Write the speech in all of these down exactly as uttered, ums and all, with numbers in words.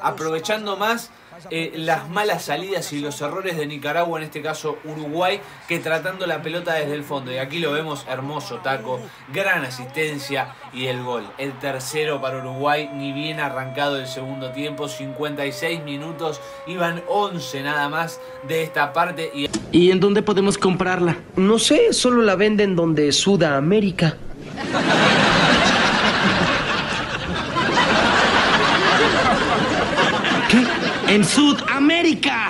Aprovechando más eh, las malas salidas y los errores de Nicaragua, en este caso Uruguay, que tratando la pelota desde el fondo. Y aquí lo vemos, hermoso taco, gran asistencia y el gol. El tercero para Uruguay, ni bien arrancado el segundo tiempo, cincuenta y seis minutos, iban once nada más de esta parte. ¿Y, ¿Y en dónde podemos comprarla? No sé, solo la venden donde Suda América. ¡En Sudamérica!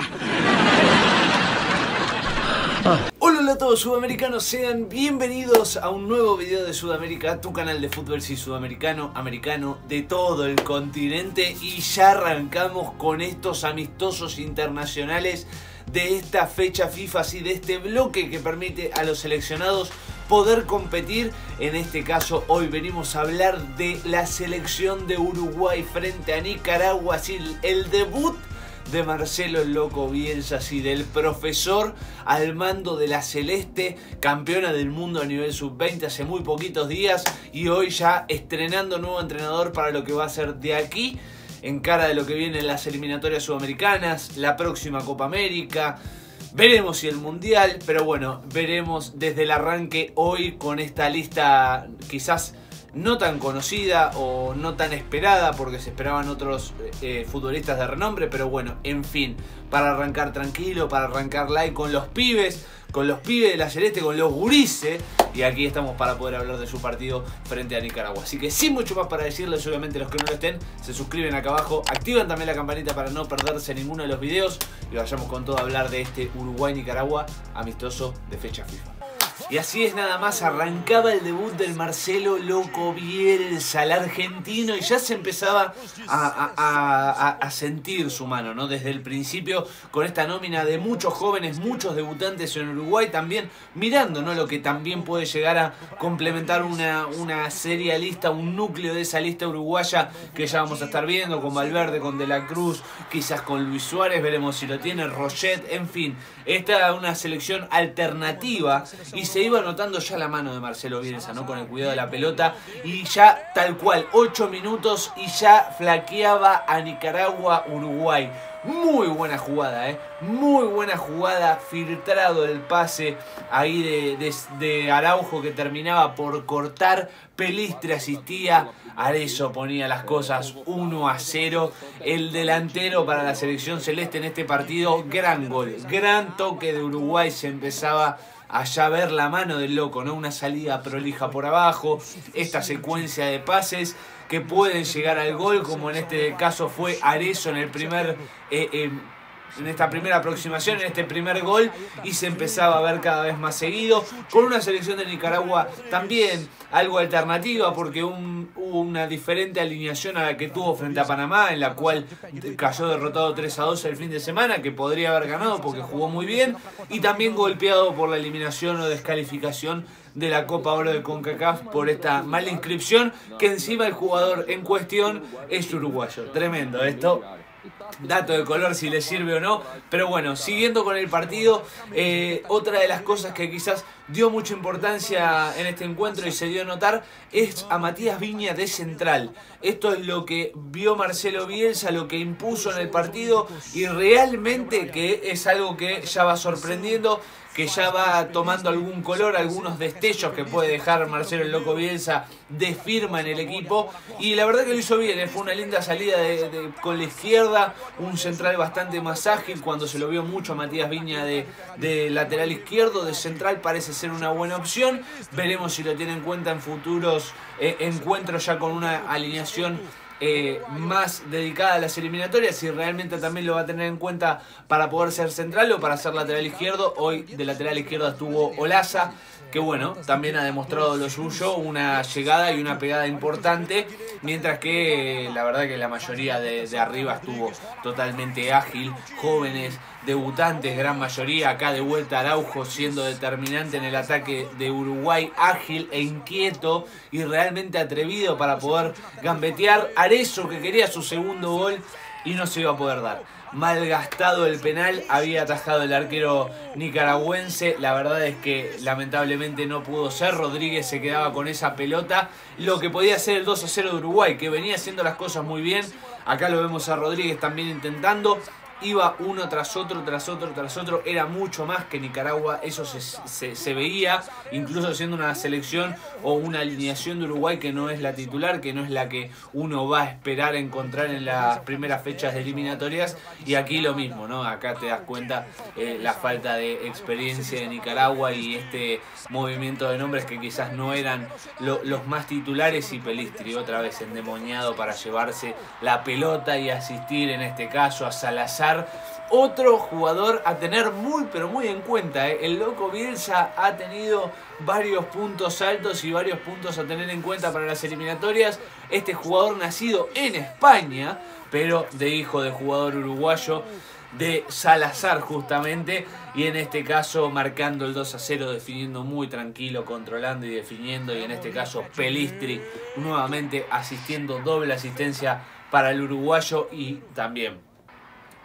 Ah. Hola a todos sudamericanos, sean bienvenidos a un nuevo video de Sudamérica, tu canal de fútbol sí sudamericano, americano, de todo el continente. Y ya arrancamos con estos amistosos internacionales de esta fecha FIFA, sí, de este bloque que permite a los seleccionados poder competir. En este caso hoy venimos a hablar de la selección de Uruguay frente a Nicaragua, así el debut de Marcelo el Loco Bielsa, así del profesor al mando de la Celeste, campeona del mundo a nivel sub veinte hace muy poquitos días, y hoy ya estrenando nuevo entrenador para lo que va a ser de aquí en cara de lo que vienen las eliminatorias sudamericanas, la próxima Copa América. Veremos si el Mundial, pero bueno, veremos desde el arranque hoy con esta lista quizás no tan conocida o no tan esperada porque se esperaban otros eh, futbolistas de renombre, pero bueno, en fin, para arrancar tranquilo, para arrancar live con los pibes, con los pibes de la Celeste, con los gurises, y aquí estamos para poder hablar de su partido frente a Nicaragua. Así que sin mucho más para decirles, obviamente los que no lo estén, se suscriben acá abajo, activan también la campanita para no perderse ninguno de los videos y vayamos con todo a hablar de este Uruguay-Nicaragua amistoso de fecha FIFA. Y así es, nada más arrancaba el debut del Marcelo Loco Bielsa, el argentino, y ya se empezaba a, a, a, a sentir su mano, ¿no? Desde el principio, con esta nómina de muchos jóvenes, muchos debutantes en Uruguay, también mirando, ¿no?, lo que también puede llegar a complementar una, una seria lista, un núcleo de esa lista uruguaya que ya vamos a estar viendo, con Valverde, con De la Cruz, quizás con Luis Suárez, veremos si lo tiene, Roget, en fin. Esta es una selección alternativa y se iba notando ya la mano de Marcelo Bielsa, ¿no?, con el cuidado de la pelota, y ya tal cual, ocho minutos y ya flaqueaba a Nicaragua, Uruguay. Muy buena jugada, ¿eh? Muy buena jugada, filtrado el pase ahí de, de, de Araujo que terminaba por cortar, Pellistri asistía, Araujo ponía las cosas uno a cero, el delantero para la selección celeste en este partido, gran gol, gran toque de Uruguay, se empezaba allá a ver la mano del Loco, ¿no? Una salida prolija por abajo, esta secuencia de pases que pueden llegar al gol, como en este caso fue Arezzo en el primer... Eh, eh, en esta primera aproximación, en este primer gol, y se empezaba a ver cada vez más seguido, con una selección de Nicaragua también algo alternativa, porque un, hubo una diferente alineación a la que tuvo frente a Panamá, en la cual cayó derrotado tres a dos el fin de semana, que podría haber ganado porque jugó muy bien, y también golpeado por la eliminación o descalificación de la Copa Oro de CONCACAF por esta mala inscripción, que encima el jugador en cuestión es uruguayo. Tremendo esto. Dato de color si le sirve o no, pero bueno, siguiendo con el partido, eh, otra de las cosas que quizás dio mucha importancia en este encuentro y se dio a notar es a Matías Viña de central. Esto es lo que vio Marcelo Bielsa, lo que impuso en el partido, y realmente que es algo que ya va sorprendiendo, que ya va tomando algún color, algunos destellos que puede dejar Marcelo el Loco Bielsa de firma en el equipo, y la verdad que lo hizo bien. Fue una linda salida de, de, con la izquierda, un central bastante más ágil, cuando se lo vio mucho a Matías Viña de, de lateral izquierdo, de central parece ser una buena opción. Veremos si lo tiene en cuenta en futuros eh, encuentros ya con una alineación Eh, más dedicada a las eliminatorias, y realmente también lo va a tener en cuenta para poder ser central o para ser lateral izquierdo. Hoy de lateral izquierdo estuvo Olaza, que bueno, también ha demostrado lo suyo, una llegada y una pegada importante, mientras que eh, la verdad que la mayoría de, de arriba estuvo totalmente ágil, jóvenes, debutantes, gran mayoría. Acá de vuelta Araujo siendo determinante en el ataque de Uruguay, ágil e inquieto y realmente atrevido para poder gambetear. Arezzo, que quería su segundo gol y no se iba a poder dar. Malgastado el penal, había atajado el arquero nicaragüense, la verdad es que lamentablemente no pudo ser. Rodríguez se quedaba con esa pelota, lo que podía ser el dos a cero de Uruguay, que venía haciendo las cosas muy bien. Acá lo vemos a Rodríguez también intentando. Iba uno tras otro, tras otro, tras otro. Era mucho más que Nicaragua. Eso se, se, se veía. Incluso siendo una selección o una alineación de Uruguay que no es la titular, que no es la que uno va a esperar encontrar en las primeras fechas de eliminatorias. Y aquí lo mismo, ¿no? Acá te das cuenta eh, la falta de experiencia de Nicaragua y este movimiento de nombres que quizás no eran lo, los más titulares. Y Pellistri otra vez endemoniado para llevarse la pelota y asistir en este caso a Salazar. Otro jugador a tener muy pero muy en cuenta, ¿eh? El loco Bielsa ha tenido varios puntos altos y varios puntos a tener en cuenta para las eliminatorias. Este jugador nacido en España, pero de hijo de jugador uruguayo, de Salazar justamente, y en este caso marcando el dos a cero, definiendo muy tranquilo, controlando y definiendo, y en este caso Pellistri nuevamente asistiendo, doble asistencia para el uruguayo. Y también,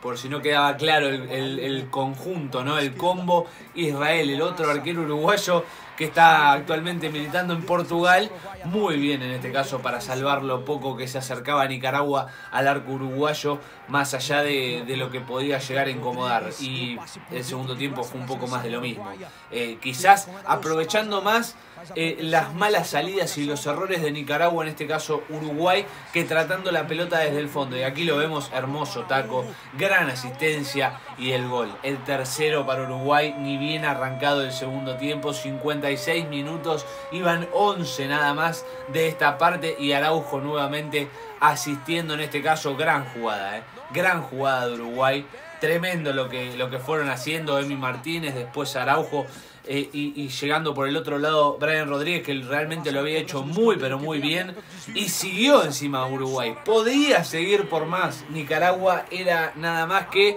por si no quedaba claro el, el, el conjunto, ¿no? El combo Israel, el otro arquero uruguayo que está actualmente militando en Portugal, muy bien en este caso para salvar lo poco que se acercaba a Nicaragua al arco uruguayo, más allá de, de lo que podía llegar a incomodar. Y el segundo tiempo fue un poco más de lo mismo, eh, quizás aprovechando más eh, las malas salidas y los errores de Nicaragua, en este caso Uruguay, que tratando la pelota desde el fondo. Y aquí lo vemos, hermoso taco, gran asistencia y el gol, el tercero para Uruguay, ni bien arrancado el segundo tiempo. Cincuenta y seis minutos, iban once nada más de esta parte, y Araujo nuevamente asistiendo en este caso. Gran jugada, ¿eh? Gran jugada de Uruguay, tremendo lo que, lo que fueron haciendo. Emi Martínez, después Araujo, eh, y, y llegando por el otro lado Brian Rodríguez, que realmente lo había hecho muy pero muy bien, y siguió encima Uruguay. Podía seguir por más. Nicaragua era nada más que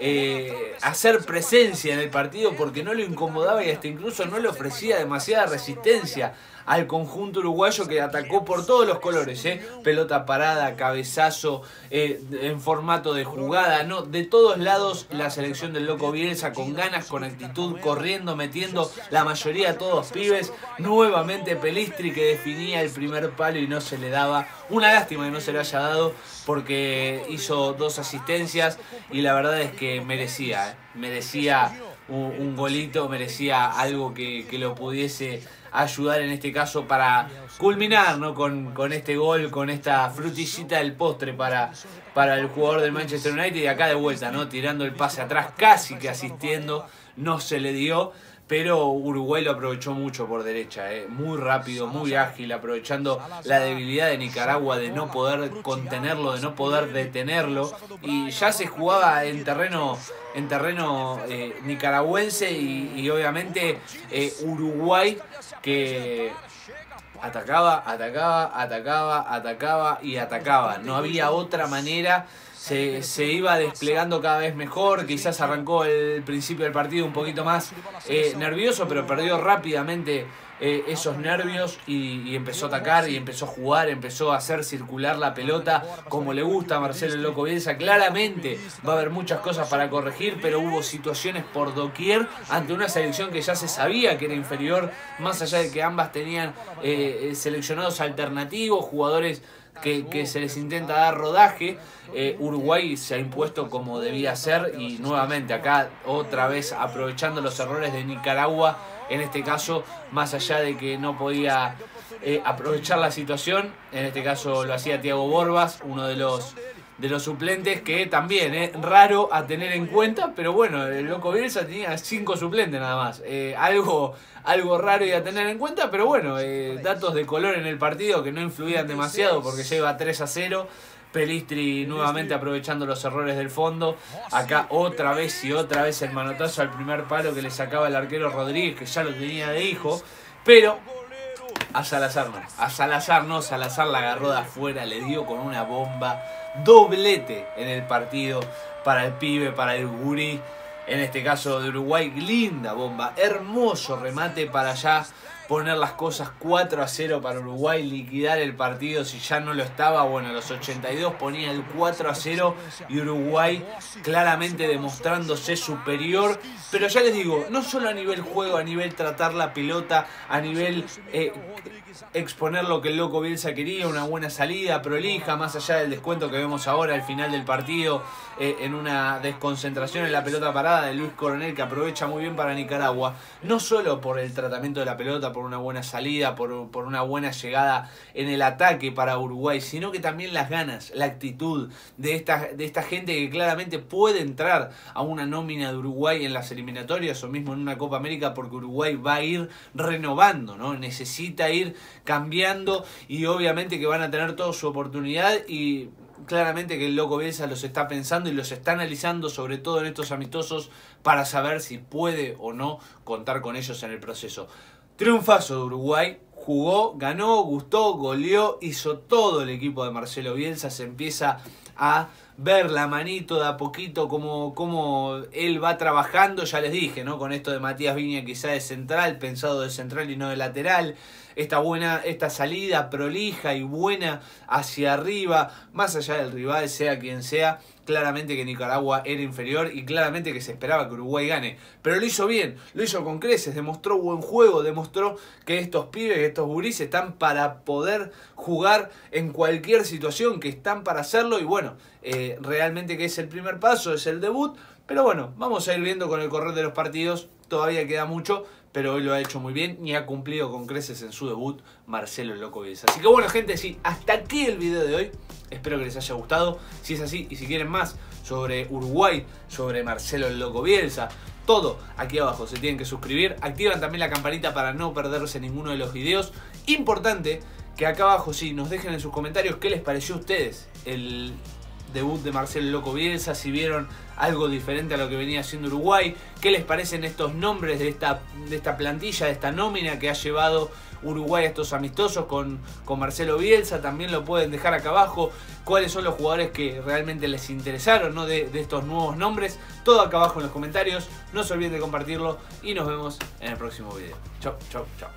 Eh, hacer presencia en el partido, porque no lo incomodaba y hasta incluso no le ofrecía demasiada resistencia al conjunto uruguayo, que atacó por todos los colores, ¿eh? Pelota parada, cabezazo, eh, en formato de jugada, no, de todos lados la selección del loco Bielsa, con ganas, con actitud, corriendo, metiendo la mayoría, todos pibes. Nuevamente Pellistri, que definía el primer palo y no se le daba. Una lástima que no se le haya dado, porque hizo dos asistencias y la verdad es que merecía, ¿eh? merecía un, un golito, merecía algo que, que lo pudiese ayudar en este caso para culminar, ¿no? con, con este gol, con esta frutillita del postre para, para el jugador del Manchester United. Y acá de vuelta, ¿no? Tirando el pase atrás, casi que asistiendo, no se le dio, pero Uruguay lo aprovechó mucho por derecha, ¿eh? Muy rápido, muy ágil, aprovechando la debilidad de Nicaragua de no poder contenerlo, de no poder detenerlo, y ya se jugaba en terreno, en terreno eh, nicaragüense, y, y obviamente eh, Uruguay que atacaba, atacaba, atacaba, atacaba y atacaba. No había otra manera. Se, se iba desplegando cada vez mejor. Quizás arrancó el principio del partido un poquito más eh, nervioso, pero perdió rápidamente eh, esos nervios y, y empezó a atacar, y empezó a jugar, empezó a hacer circular la pelota como le gusta a Marcelo el loco Bielsa. Claramente va a haber muchas cosas para corregir, pero hubo situaciones por doquier ante una selección que ya se sabía que era inferior, más allá de que ambas tenían eh, seleccionados alternativos, jugadores Que, que se les intenta dar rodaje. eh, Uruguay se ha impuesto como debía ser, y nuevamente acá otra vez aprovechando los errores de Nicaragua, en este caso, más allá de que no podía eh, aprovechar la situación, en este caso lo hacía Thiago Borbas, uno de los de los suplentes, que también es eh, raro a tener en cuenta, pero bueno, el loco Bielsa tenía cinco suplentes nada más, eh, algo, algo raro y a tener en cuenta, pero bueno, eh, datos de color en el partido que no influían demasiado, porque lleva tres a cero, Pellistri nuevamente aprovechando los errores del fondo. Acá otra vez y otra vez el manotazo al primer palo que le sacaba el arquero Rodríguez, que ya lo tenía de hijo, pero a Salazar no, a Salazar no, Salazar la agarró de afuera, le dio con una bomba. Doblete en el partido para el pibe, para el gurí, en este caso de Uruguay. Linda bomba, hermoso remate para allá poner las cosas cuatro a cero para Uruguay, liquidar el partido si ya no lo estaba. Bueno, a los ochenta y dos ponía el cuatro a cero y Uruguay claramente demostrándose superior, pero ya les digo, no solo a nivel juego, a nivel tratar la pelota, a nivel eh, exponer lo que el loco Bielsa quería, una buena salida prolija, más allá del descuento que vemos ahora al final del partido, eh, en una desconcentración en la pelota parada de Luis Coronel, que aprovecha muy bien para Nicaragua, no solo por el tratamiento de la pelota, por una buena salida, por, por una buena llegada en el ataque para Uruguay, sino que también las ganas, la actitud de esta, de esta gente que claramente puede entrar a una nómina de Uruguay en las eliminatorias o mismo en una Copa América, porque Uruguay va a ir renovando, ¿no? Necesita ir cambiando y obviamente que van a tener toda su oportunidad y claramente que el loco Bielsa los está pensando y los está analizando, sobre todo en estos amistosos, para saber si puede o no contar con ellos en el proceso. Triunfazo de Uruguay, jugó, ganó, gustó, goleó, hizo todo el equipo de Marcelo Bielsa, se empieza a ver la manito de a poquito como, como él va trabajando, ya les dije, ¿no? Con esto de Matías Viña quizá de central, pensado de central y no de lateral, esta buena, esta salida prolija y buena hacia arriba, más allá del rival, sea quien sea, claramente que Nicaragua era inferior y claramente que se esperaba que Uruguay gane, pero lo hizo bien, lo hizo con creces, demostró buen juego, demostró que estos pibes, que estos gurises están para poder jugar en cualquier situación, que están para hacerlo y bueno, eh, realmente que es el primer paso, es el debut, pero bueno, vamos a ir viendo con el correr de los partidos, todavía queda mucho, pero hoy lo ha hecho muy bien y ha cumplido con creces en su debut Marcelo Loco Bielsa. Así que bueno gente, sí, hasta aquí el video de hoy. Espero que les haya gustado. Si es así y si quieren más sobre Uruguay, sobre Marcelo Loco Bielsa, todo aquí abajo se tienen que suscribir. Activan también la campanita para no perderse ninguno de los videos. Importante que acá abajo sí nos dejen en sus comentarios qué les pareció a ustedes el debut de Marcelo Loco Bielsa, si vieron algo diferente a lo que venía haciendo Uruguay, qué les parecen estos nombres de esta, de esta plantilla, de esta nómina que ha llevado Uruguay a estos amistosos con, con Marcelo Bielsa, también lo pueden dejar acá abajo, cuáles son los jugadores que realmente les interesaron, ¿no? de, de estos nuevos nombres, todo acá abajo en los comentarios, no se olviden de compartirlo y nos vemos en el próximo video. Chau, chau, chau.